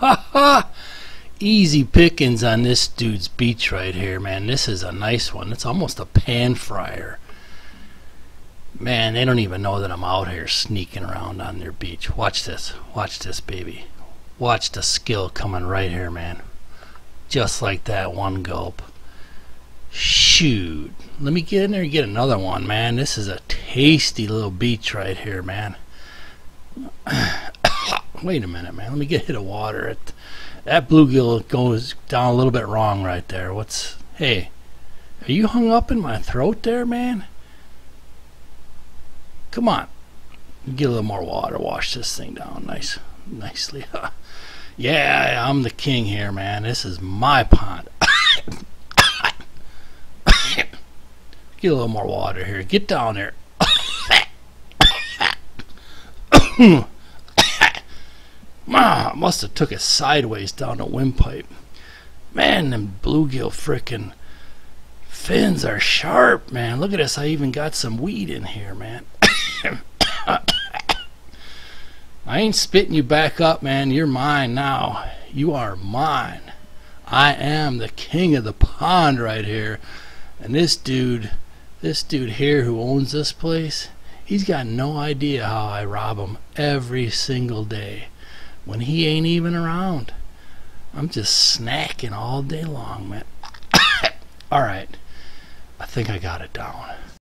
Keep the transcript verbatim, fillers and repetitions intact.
ha ha! Easy pickings on this dude's beach right here, man. This is a nice one. It's almost a pan fryer. Man, they don't even know that I'm out here sneaking around on their beach. Watch this. Watch this, baby. Watch the skill coming right here, man. Just like that, one gulp. Shoot. Let me get in there and get another one, man. This is a tasty little beach right here, man. Wait a minute, man. Let me get a hit of water. It, that bluegill goes down a little bit wrong right there. What's... Hey, are you hung up in my throat there, man? Come on. Get a little more water. Wash this thing down nice, nicely. Yeah, I'm the king here, man. This is my pond. Get a little more water here. Get down there. Ma, must have took it sideways down the windpipe. Man, them bluegill frickin' fins are sharp, man. Look at this. I even got some weed in here, man. I ain't spitting you back up, man. You're mine now. You are mine. I am the king of the pond right here. And this dude, this dude here who owns this place, he's got no idea how I rob him every single day. When he ain't even around, I'm just snacking all day long, man. All right, I think I got it down.